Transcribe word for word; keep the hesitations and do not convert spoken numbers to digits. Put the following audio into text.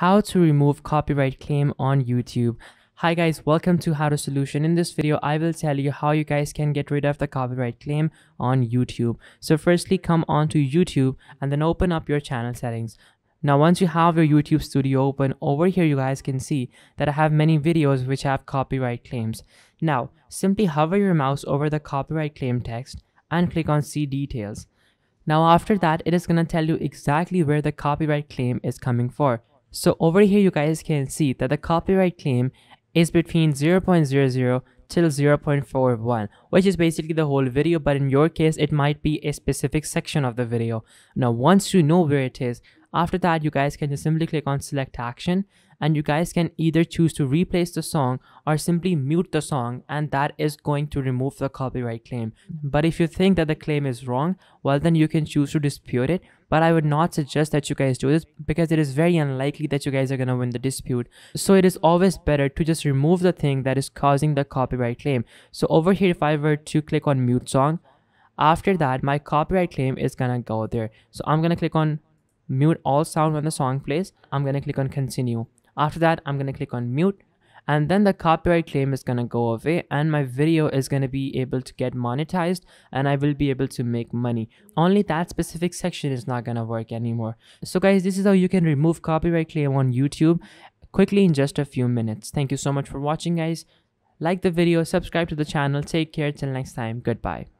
how to remove copyright claim on YouTube. Hi guys, welcome to How To Solution. In this video, I will tell you how you guys can get rid of the copyright claim on YouTube. So firstly, come onto YouTube and then open up your channel settings. Now, once you have your YouTube Studio open, over here you guys can see that I have many videos which have copyright claims. Now, simply hover your mouse over the copyright claim text and click on See Details. Now after that, it is going to tell you exactly where the copyright claim is coming for. So over here you guys can see that the copyright claim is between zero point zero zero till zero point four one, which is basically the whole video, but in your case it might be a specific section of the video. Now once you know where it is, after that you guys can just simply click on Select Action, and you guys can either choose to replace the song or simply mute the song, and that is going to remove the copyright claim. But if you think that the claim is wrong, well then you can choose to dispute it, but I would not suggest that you guys do this because it is very unlikely that you guys are going to win the dispute. So it is always better to just remove the thing that is causing the copyright claim. So over here, if I were to click on mute song, after that my copyright claim is going to go there. So I'm going to click on mute all sound when the song plays. I'm going to click on continue. After that, I'm going to click on mute, and then the copyright claim is going to go away and my video is going to be able to get monetized and I will be able to make money. Only that specific section is not going to work anymore. So guys, this is how you can remove copyright claim on YouTube quickly in just a few minutes. Thank you so much for watching guys. Like the video, subscribe to the channel. Take care till next time. Goodbye.